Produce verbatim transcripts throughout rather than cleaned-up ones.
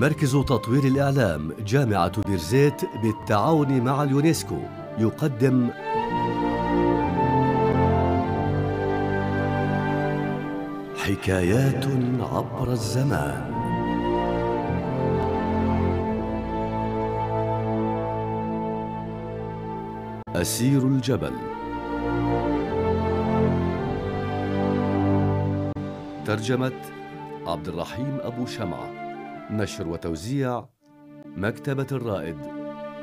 مركز تطوير الإعلام جامعة بيرزيت بالتعاون مع اليونسكو يقدم حكايات عبر الزمان. اسير الجبل، ترجمة عبد الرحيم أبو شمعة، نشر وتوزيع مكتبة الرائد،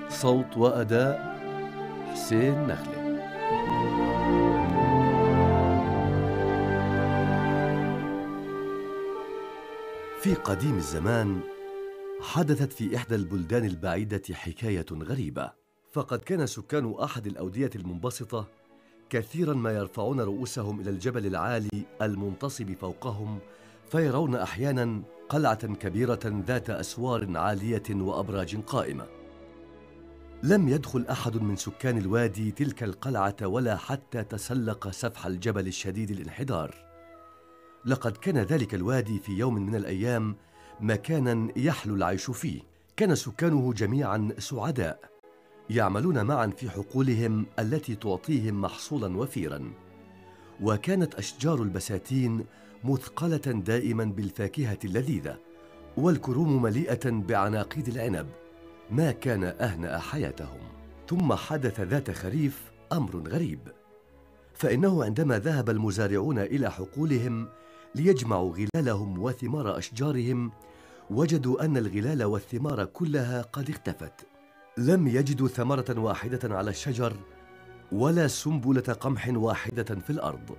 صوت وأداء حسين نخلة. في قديم الزمان حدثت في إحدى البلدان البعيدة حكاية غريبة، فقد كان سكان أحد الأودية المنبسطة كثيراً ما يرفعون رؤوسهم إلى الجبل العالي المنتصب فوقهم، فيرون أحياناً قلعة كبيرة ذات أسوار عالية وأبراج قائمة. لم يدخل أحد من سكان الوادي تلك القلعة ولا حتى تسلق سفح الجبل الشديد الانحدار. لقد كان ذلك الوادي في يوم من الأيام مكاناً يحلو العيش فيه، كان سكانه جميعاً سعداء يعملون معاً في حقولهم التي تعطيهم محصولاً وفيراً، وكانت أشجار البساتين مثقلة دائماً بالفاكهة اللذيذة، والكروم مليئة بعناقيد العنب، ما كان أهنأ حياتهم. ثم حدث ذات خريف أمر غريب، فإنه عندما ذهب المزارعون إلى حقولهم ليجمعوا غلالهم وثمار أشجارهم، وجدوا أن الغلال والثمار كلها قد اختفت. لم يجدوا ثمرة واحدة على الشجر ولا سنبلة قمح واحدة في الأرض.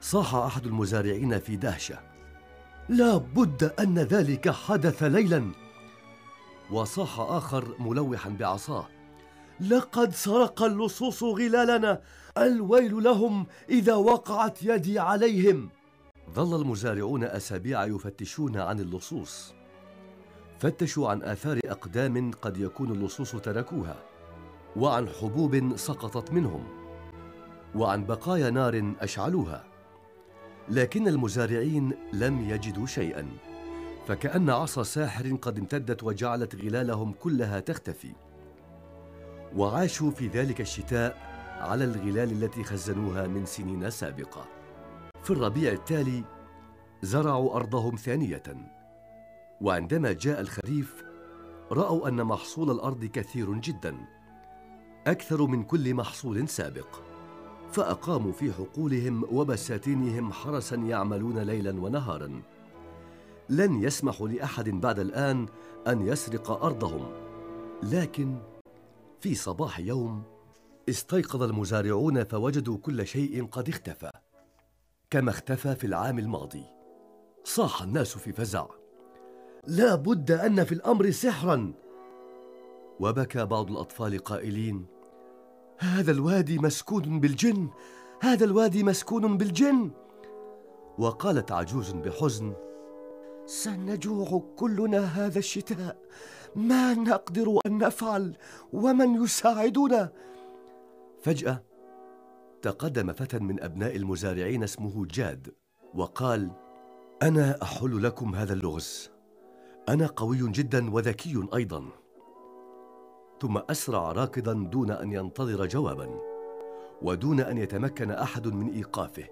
صاح أحد المزارعين في دهشة: لا بد أن ذلك حدث ليلا. وصاح آخر ملوحا بعصاه: لقد سرق اللصوص غلالنا، الويل لهم إذا وقعت يدي عليهم. ظل المزارعون أسابيع يفتشون عن اللصوص، فتشوا عن آثار أقدام قد يكون اللصوص تركوها، وعن حبوب سقطت منهم، وعن بقايا نار أشعلوها، لكن المزارعين لم يجدوا شيئا، فكأن عصا ساحر قد امتدت وجعلت غلالهم كلها تختفي. وعاشوا في ذلك الشتاء على الغلال التي خزنوها من سنين سابقة. في الربيع التالي زرعوا أرضهم ثانية، وعندما جاء الخريف رأوا أن محصول الأرض كثير جدا، أكثر من كل محصول سابق، فأقاموا في حقولهم وبساتينهم حرسا يعملون ليلا ونهارا. لن يسمحوا لأحد بعد الآن أن يسرق أرضهم. لكن في صباح يوم استيقظ المزارعون فوجدوا كل شيء قد اختفى كما اختفى في العام الماضي. صاح الناس في فزع: لا بد أن في الأمر سحرا. وبكى بعض الأطفال قائلين: هذا الوادي مسكون بالجن، هذا الوادي مسكون بالجن. وقالت عجوز بحزن: سنجوع كلنا هذا الشتاء، ما نقدر أن نفعل، ومن يساعدنا؟ فجأة تقدم فتى من أبناء المزارعين اسمه جاد وقال: أنا أحل لكم هذا اللغز، أنا قوي جدا وذكي أيضا. ثم أسرع راكضا دون أن ينتظر جوابا، ودون أن يتمكن أحد من إيقافه،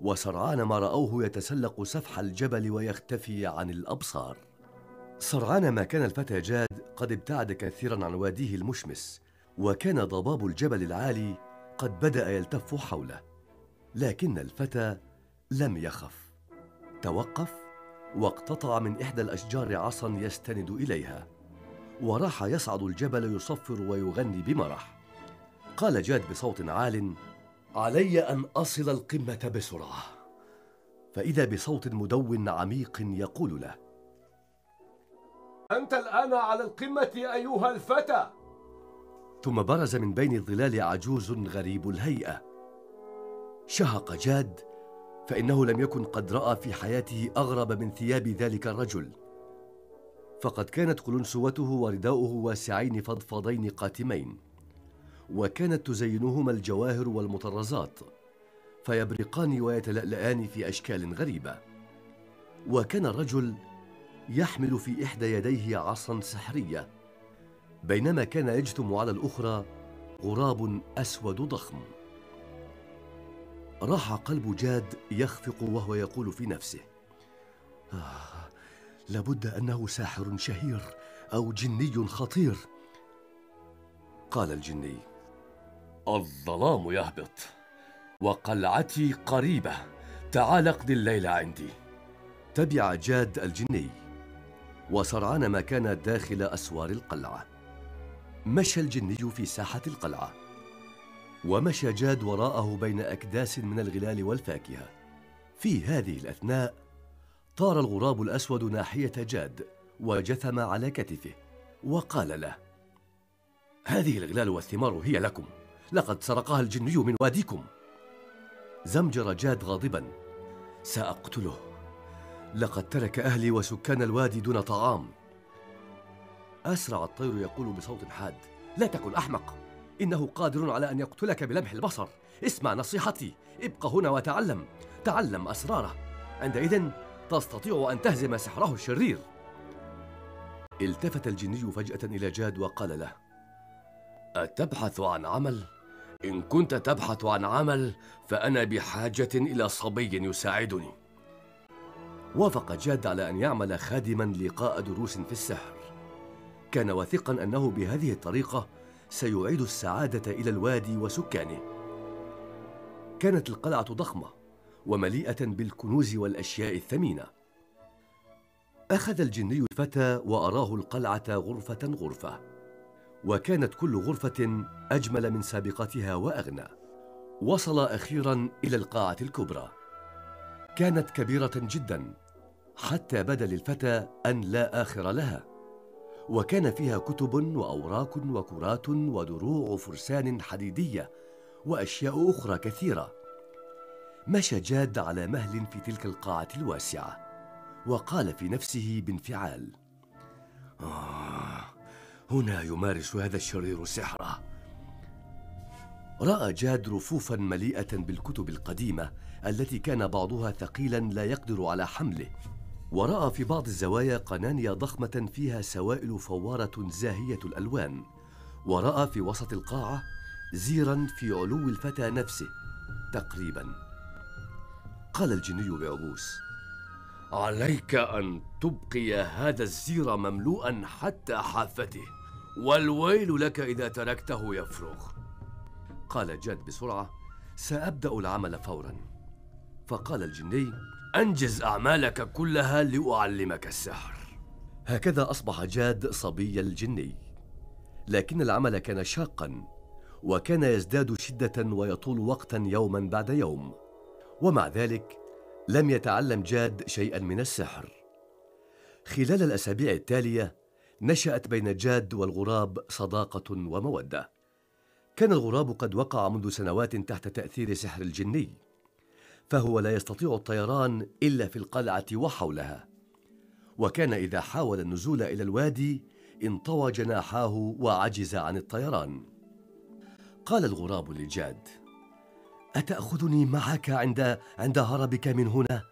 وسرعان ما رأوه يتسلق سفح الجبل ويختفي عن الأبصار. سرعان ما كان الفتى جاد قد ابتعد كثيرا عن واديه المشمس، وكان ضباب الجبل العالي قد بدأ يلتف حوله، لكن الفتى لم يخف، توقف واقتطع من إحدى الأشجار عصا يستند إليها، وراح يصعد الجبل يصفر ويغني بمرح. قال جاد بصوت عال: علي أن أصل القمة بسرعة. فإذا بصوت مدون عميق يقول له: أنت الآن على القمة أيها الفتى. ثم برز من بين الظلال عجوز غريب الهيئة. شهق جاد، فإنه لم يكن قد رأى في حياته أغرب من ثياب ذلك الرجل، فقد كانت قلنسوته ورداؤه واسعين فضفاضين قاتمين، وكانت تزينهما الجواهر والمطرزات، فيبرقان ويتلألأان في أشكال غريبة. وكان الرجل يحمل في إحدى يديه عصا سحرية، بينما كان يجثم على الأخرى غراب أسود ضخم. راح قلب جاد يخفق وهو يقول في نفسه: آه، لابد أنه ساحر شهير أو جني خطير. قال الجني: الظلام يهبط وقلعتي قريبة، تعال اقضي الليل عندي. تبع جاد الجني وسرعان ما كان داخل أسوار القلعة. مشى الجني في ساحة القلعة، ومشى جاد وراءه بين أكداس من الغلال والفاكهة. في هذه الأثناء طار الغراب الأسود ناحية جاد وجثم على كتفه وقال له: هذه الغلال والثمار هي لكم، لقد سرقها الجني من واديكم. زمجر جاد غاضبا: سأقتله، لقد ترك أهلي وسكان الوادي دون طعام. أسرع الطير يقول بصوت حاد: لا تكن أحمق، إنه قادر على أن يقتلك بلمح البصر، اسمع نصيحتي، ابق هنا وتعلم، تعلم أسراره، عندئذ تستطيع أن تهزم سحره الشرير. التفت الجني فجأة إلى جاد وقال له: أتبحث عن عمل؟ إن كنت تبحث عن عمل فأنا بحاجة إلى صبي يساعدني. وافق جاد على أن يعمل خادما لقاء دروس في السحر. كان واثقا أنه بهذه الطريقة سيعيد السعادة إلى الوادي وسكانه. كانت القلعة ضخمة ومليئة بالكنوز والأشياء الثمينة. أخذ الجني الفتى وأراه القلعة غرفة غرفة، وكانت كل غرفة أجمل من سابقتها وأغنى. وصل أخيرا إلى القاعة الكبرى. كانت كبيرة جدا حتى بدا للفتى أن لا آخر لها، وكان فيها كتب وأوراق وكرات ودروع فرسان حديدية وأشياء أخرى كثيرة. مشى جاد على مهل في تلك القاعة الواسعة وقال في نفسه بانفعال: آه، هنا يمارس هذا الشرير سحره. رأى جاد رفوفا مليئة بالكتب القديمة التي كان بعضها ثقيلا لا يقدر على حمله، ورأى في بعض الزوايا قنانية ضخمة فيها سوائل فوارة زاهية الألوان، ورأى في وسط القاعة زيرا في علو الفتى نفسه تقريبا. قال الجني بعبوس: عليك أن تبقي هذا الزير مملوءا حتى حافته، والويل لك إذا تركته يفرغ. قال جاد بسرعة: سأبدأ العمل فورا. فقال الجني: أنجز أعمالك كلها لأعلمك السحر. هكذا أصبح جاد صبي الجني، لكن العمل كان شاقا وكان يزداد شدة ويطول وقتا يوما بعد يوم، ومع ذلك لم يتعلم جاد شيئا من السحر. خلال الأسابيع التالية نشأت بين جاد والغراب صداقة ومودة. كان الغراب قد وقع منذ سنوات تحت تأثير سحر الجني، فهو لا يستطيع الطيران إلا في القلعة وحولها، وكان إذا حاول النزول إلى الوادي انطوى جناحاه وعجز عن الطيران. قال الغراب لجاد: أتأخذني معك عند عند هربك من هنا؟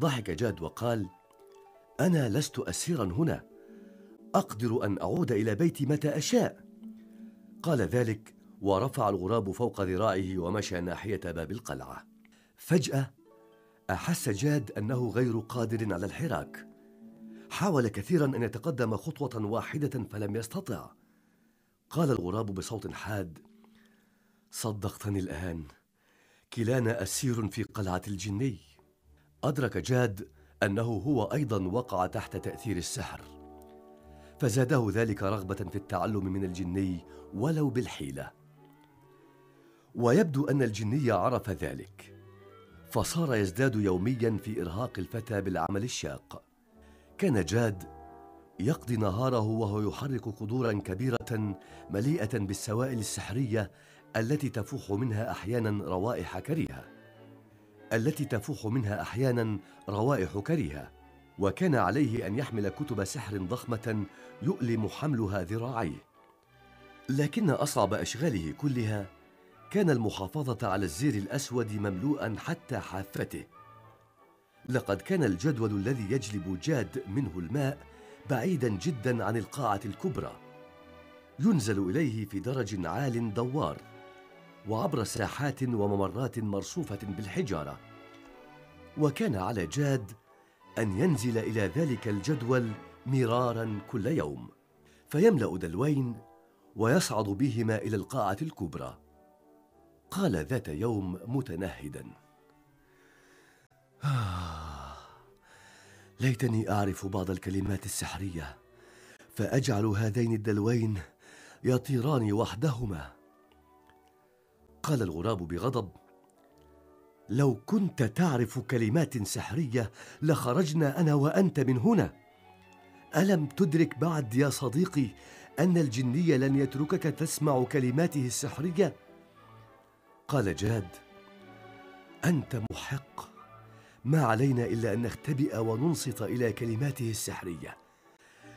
ضحك جاد وقال: أنا لست أسيرا هنا، أقدر أن أعود إلى بيتي متى أشاء. قال ذلك ورفع الغراب فوق ذراعه ومشى ناحية باب القلعة. فجأة أحس جاد أنه غير قادر على الحراك. حاول كثيرا أن يتقدم خطوة واحدة فلم يستطع. قال الغراب بصوت حاد: صدقتني الآن، كلانا أسير في قلعة الجني. أدرك جاد أنه هو أيضا وقع تحت تأثير السحر، فزاده ذلك رغبة في التعلم من الجني ولو بالحيلة، ويبدو أن الجني عرف ذلك، فصار يزداد يوميا في إرهاق الفتى بالعمل الشاق. كان جاد يقضي نهاره وهو يحرك قدورا كبيرة مليئة بالسوائل السحرية التي تفوح منها أحيانا روائح كريهة التي تفوح منها أحيانا روائح كريهة وكان عليه أن يحمل كتب سحر ضخمة يؤلم حملها ذراعيه. لكن أصعب أشغاله كلها كان المحافظة على الزير الأسود مملوءا حتى حافته. لقد كان الجدول الذي يجلب جاد منه الماء بعيداً جداً عن القاعة الكبرى، ينزل إليه في درج عال دوار وعبر ساحات وممرات مرصوفة بالحجارة، وكان على جاد أن ينزل إلى ذلك الجدول مراراً كل يوم فيملأ دلوين ويصعد بهما إلى القاعة الكبرى. قال ذات يوم متنهداً: آه، ليتني أعرف بعض الكلمات السحرية فأجعل هذين الدلوين يطيران وحدهما. قال الغراب بغضب: لو كنت تعرف كلمات سحرية لخرجنا أنا وأنت من هنا. ألم تدرك بعد يا صديقي أن الجني لن يتركك تسمع كلماته السحرية؟ قال جاد: أنت محق، ما علينا إلا أن نختبئ وننصت إلى كلماته السحرية،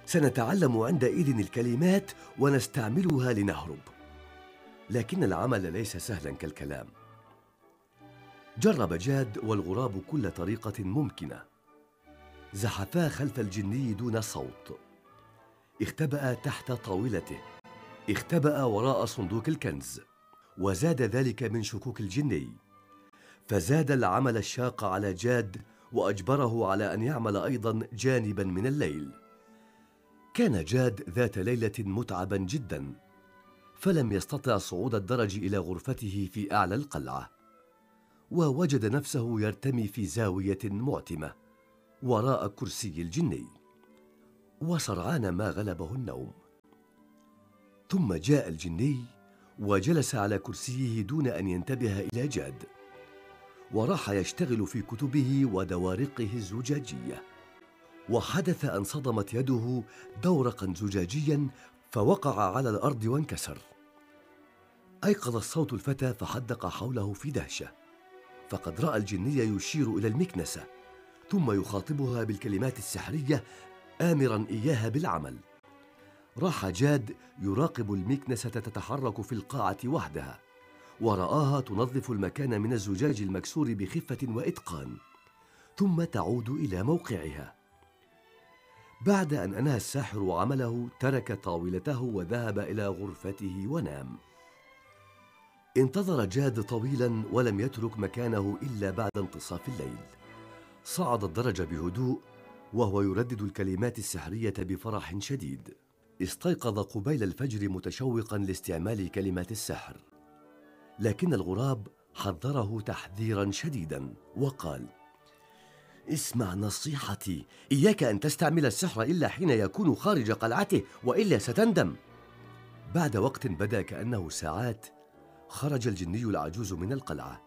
سنتعلم عندئذ الكلمات ونستعملها لنهرب. لكن العمل ليس سهلا كالكلام. جرب جاد والغراب كل طريقة ممكنة، زحفا خلف الجني دون صوت، اختبأ تحت طاولته، اختبأ وراء صندوق الكنز، وزاد ذلك من شكوك الجني، فزاد العمل الشاق على جاد وأجبره على أن يعمل أيضا جانبا من الليل. كان جاد ذات ليلة متعبا جدا، فلم يستطع صعود الدرج إلى غرفته في أعلى القلعة، ووجد نفسه يرتمي في زاوية معتمة وراء كرسي الجني، وسرعان ما غلبه النوم. ثم جاء الجني وجلس على كرسيه دون أن ينتبه إلى جاد، وراح يشتغل في كتبه ودوارقه الزجاجية، وحدث أن صدمت يده دورقاً زجاجياً فوقع على الأرض وانكسر. أيقظ الصوت الفتى فحدق حوله في دهشة، فقد رأى الجني يشير إلى المكنسة ثم يخاطبها بالكلمات السحرية آمراً إياها بالعمل. راح جاد يراقب المكنسة تتحرك في القاعة وحدها، ورآها تنظف المكان من الزجاج المكسور بخفة وإتقان، ثم تعود إلى موقعها. بعد أن أنهى الساحر عمله ترك طاولته وذهب إلى غرفته ونام. انتظر جاد طويلاً ولم يترك مكانه إلا بعد انتصاف الليل. صعد الدرج بهدوء وهو يردد الكلمات السحرية بفرح شديد. استيقظ قبيل الفجر متشوقاً لاستعمال كلمات السحر، لكن الغراب حذره تحذيراً شديداً وقال: اسمع نصيحتي، إياك أن تستعمل السحر إلا حين يكون خارج قلعته وإلا ستندم. بعد وقت بدأ كأنه ساعات خرج الجني العجوز من القلعة،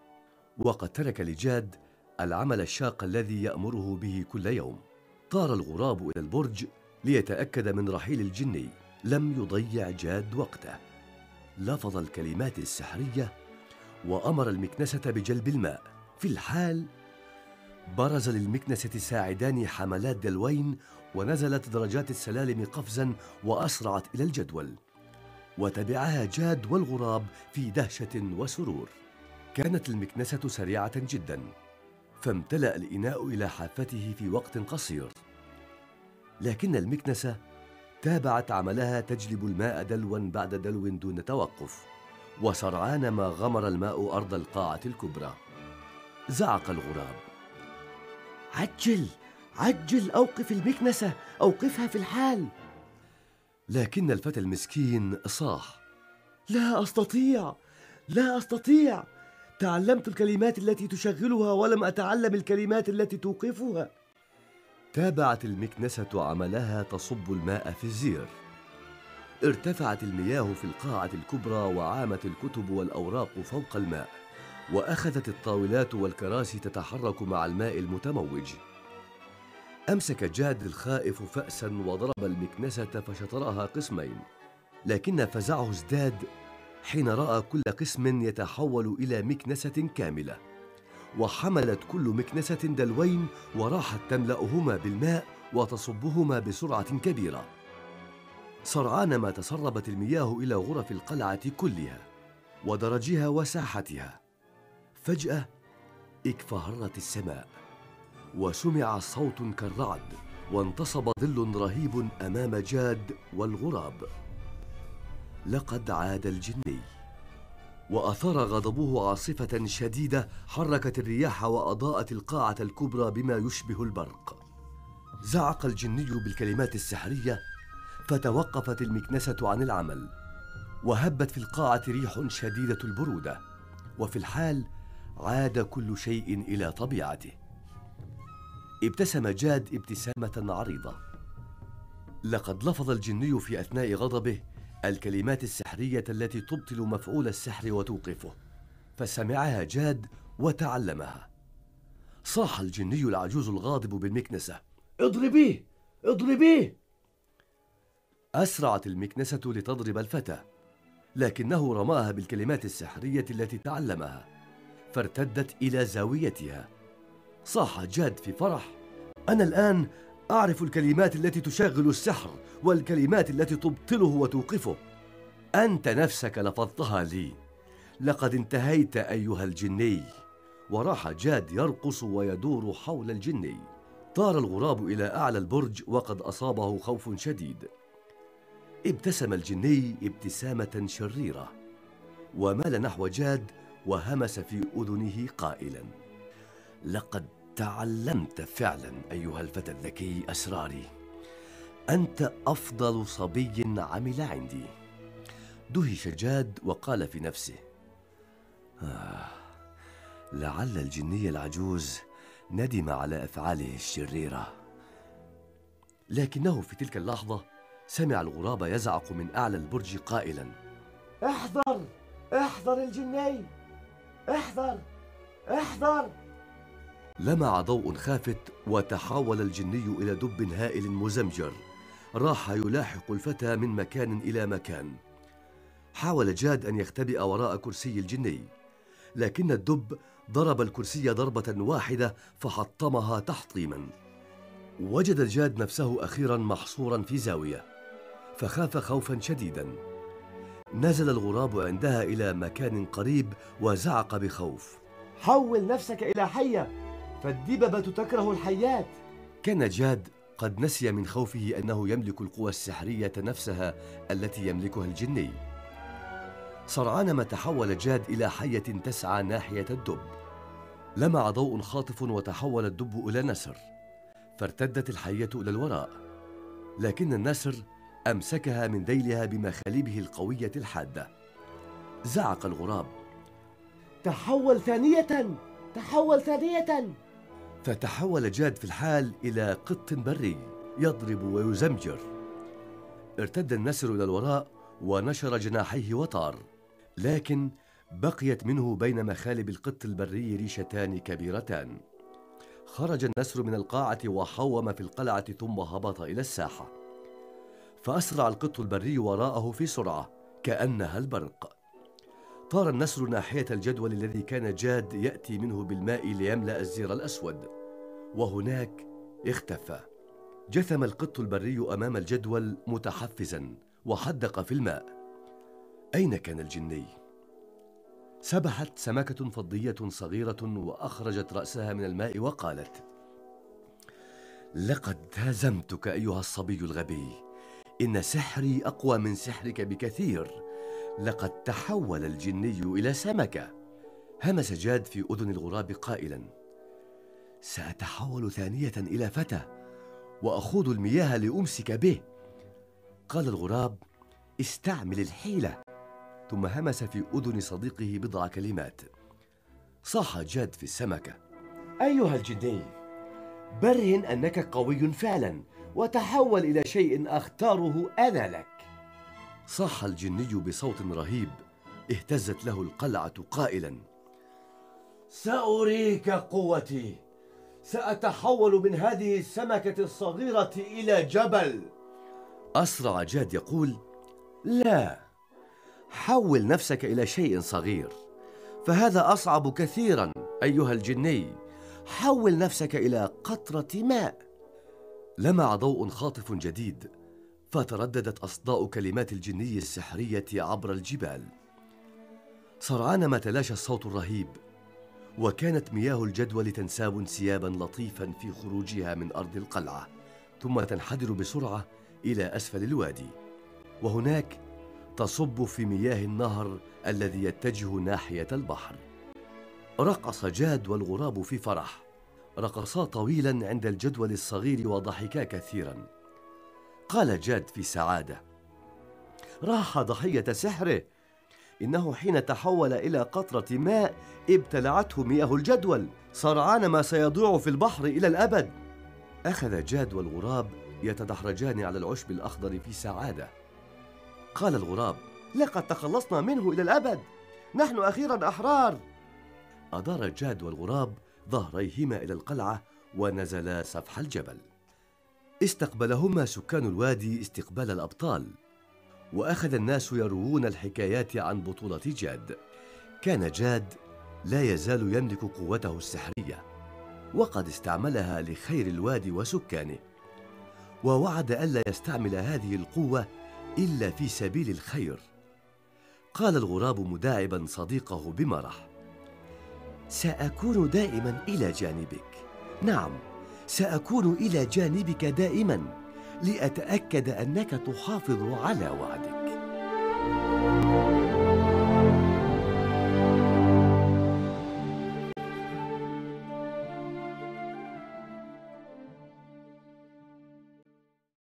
وقد ترك لجاد العمل الشاق الذي يأمره به كل يوم. طار الغراب إلى البرج ليتأكد من رحيل الجني. لم يضيع جاد وقته، لفظ الكلمات السحرية وأمر المكنسة بجلب الماء. في الحال برز للمكنسة ساعدان حملات دلوين، ونزلت درجات السلالم قفزاً وأسرعت إلى الجدول، وتبعها جاد والغراب في دهشة وسرور. كانت المكنسة سريعة جداً، فامتلأ الإناء إلى حافته في وقت قصير، لكن المكنسة تابعت عملها تجلب الماء دلواً بعد دلو دون توقف، وسرعان ما غمر الماء أرض القاعة الكبرى. زعق الغراب: عجل عجل، أوقف المكنسة، أوقفها في الحال. لكن الفتى المسكين صاح: لا أستطيع، لا أستطيع، تعلمت الكلمات التي تشغلها ولم أتعلم الكلمات التي توقفها. تابعت المكنسة عملها تصب الماء في الزير. ارتفعت المياه في القاعة الكبرى وعامت الكتب والأوراق فوق الماء، وأخذت الطاولات والكراسي تتحرك مع الماء المتموج. أمسك جاد الخائف فأسا وضرب المكنسة فشطرها قسمين، لكن فزعه ازداد حين رأى كل قسم يتحول إلى مكنسة كاملة، وحملت كل مكنسة دلوين وراحت تملأهما بالماء وتصبهما بسرعة كبيرة. سرعان ما تسربت المياه إلى غرف القلعة كلها ودرجها وساحتها. فجأة اكفهرت السماء، وسمع صوت كالرعد، وانتصب ظل رهيب أمام جاد والغراب. لقد عاد الجني، وأثار غضبه عاصفة شديدة حركت الرياح وأضاءت القاعة الكبرى بما يشبه البرق. زعق الجني بالكلمات السحرية، فتوقفت المكنسة عن العمل، وهبت في القاعة ريح شديدة البرودة، وفي الحال عاد كل شيء إلى طبيعته. ابتسم جاد ابتسامة عريضة. لقد لفظ الجني في أثناء غضبه الكلمات السحرية التي تبطل مفعول السحر وتوقفه، فسمعها جاد وتعلمها. صاح الجني العجوز الغاضب بالمكنسة: اضربيه اضربيه! أسرعت المكنسة لتضرب الفتى، لكنه رماها بالكلمات السحرية التي تعلمها، فارتدت إلى زاويتها. صاح جاد في فرح: أنا الآن أعرف الكلمات التي تشغل السحر والكلمات التي تبطله وتوقفه، أنت نفسك لفظتها لي، لقد انتهيت أيها الجني. وراح جاد يرقص ويدور حول الجني. طار الغراب إلى أعلى البرج وقد أصابه خوف شديد. ابتسم الجني ابتسامة شريرة، ومال نحو جاد وهمس في أذنه قائلا: لقد تعلمت فعلا أيها الفتى الذكي أسراري، أنت أفضل صبي عمل عندي. دهش جاد وقال في نفسه: آه، لعل الجني العجوز ندم على أفعاله الشريرة. لكنه في تلك اللحظة سمع الغراب يزعق من أعلى البرج قائلا: احذر احذر الجني، احذر احذر! لمع ضوء خافت، وتحول الجني إلى دب هائل مزمجر راح يلاحق الفتى من مكان إلى مكان. حاول جاد أن يختبئ وراء كرسي الجني، لكن الدب ضرب الكرسي ضربة واحدة فحطمها تحطيما. وجد جاد نفسه أخيرا محصورا في زاوية، فخاف خوفا شديدا. نزل الغراب عندها إلى مكان قريب وزعق بخوف: حول نفسك إلى حية، فالدببة تكره الحيات. كان جاد قد نسي من خوفه أنه يملك القوى السحرية نفسها التي يملكها الجني. سرعان ما تحول جاد إلى حية تسعى ناحية الدب. لمع ضوء خاطف وتحول الدب إلى نسر، فارتدت الحية إلى الوراء، لكن النسر أمسكها من ذيلها بمخالبه القوية الحادة. زعق الغراب: تحول ثانية، تحول ثانية! فتحول جاد في الحال إلى قط بري يضرب ويزمجر. ارتد النسر إلى الوراء ونشر جناحيه وطار، لكن بقيت منه بين مخالب القط البري ريشتان كبيرتان. خرج النسر من القاعة وحوم في القلعة ثم هبط إلى الساحة، فأسرع القط البري وراءه في سرعة كأنها البرق. طار النسر ناحية الجدول الذي كان جاد يأتي منه بالماء ليملأ الزر الأسود، وهناك اختفى. جثم القط البري أمام الجدول متحفزا وحدق في الماء. أين كان الجني؟ سبحت سمكة فضية صغيرة وأخرجت رأسها من الماء وقالت: لقد هزمتك أيها الصبي الغبي، إن سحري أقوى من سحرك بكثير، لقد تحول الجني إلى سمكة. همس جاد في أذن الغراب قائلا: سأتحول ثانية إلى فتى وأخوض المياه لأمسك به. قال الغراب: استعمل الحيلة. ثم همس في أذن صديقه بضع كلمات. صاح جاد في السمكة: أيها الجني، برهن أنك قوي فعلا وتحول إلى شيء أختاره أنا لك. صاح الجني بصوت رهيب، اهتزت له القلعة قائلا: سأريك قوتي، سأتحول من هذه السمكة الصغيرة إلى جبل. أسرع جاد يقول: لا، حول نفسك إلى شيء صغير، فهذا أصعب كثيرا أيها الجني، حول نفسك إلى قطرة ماء. لمع ضوء خاطف جديد، فترددت أصداء كلمات الجني السحرية عبر الجبال. سرعان ما تلاشى الصوت الرهيب، وكانت مياه الجدول تنساب انسيابا لطيفا في خروجها من أرض القلعة، ثم تنحدر بسرعة إلى أسفل الوادي، وهناك تصب في مياه النهر الذي يتجه ناحية البحر. رقص جاد والغراب في فرح، رقصا طويلا عند الجدول الصغير وضحكا كثيرا. قال جاد في سعادة: راح ضحية سحره، إنه حين تحول إلى قطرة ماء ابتلعته مياه الجدول، سرعان ما سيضيع في البحر إلى الأبد. أخذ جاد والغراب يتدحرجان على العشب الأخضر في سعادة. قال الغراب: لقد تخلصنا منه إلى الأبد، نحن أخيرا أحرار. أدار جاد والغراب ظهريهما إلى القلعة ونزلا سفح الجبل. استقبلهما سكان الوادي استقبال الأبطال، وأخذ الناس يروون الحكايات عن بطولة جاد. كان جاد لا يزال يملك قوته السحرية، وقد استعملها لخير الوادي وسكانه، ووعد ألا يستعمل هذه القوة إلا في سبيل الخير. قال الغراب مداعبا صديقه بمرح: سأكون دائما إلى جانبك، نعم سأكون إلى جانبك دائما، لأتأكد أنك تحافظ على وعدك.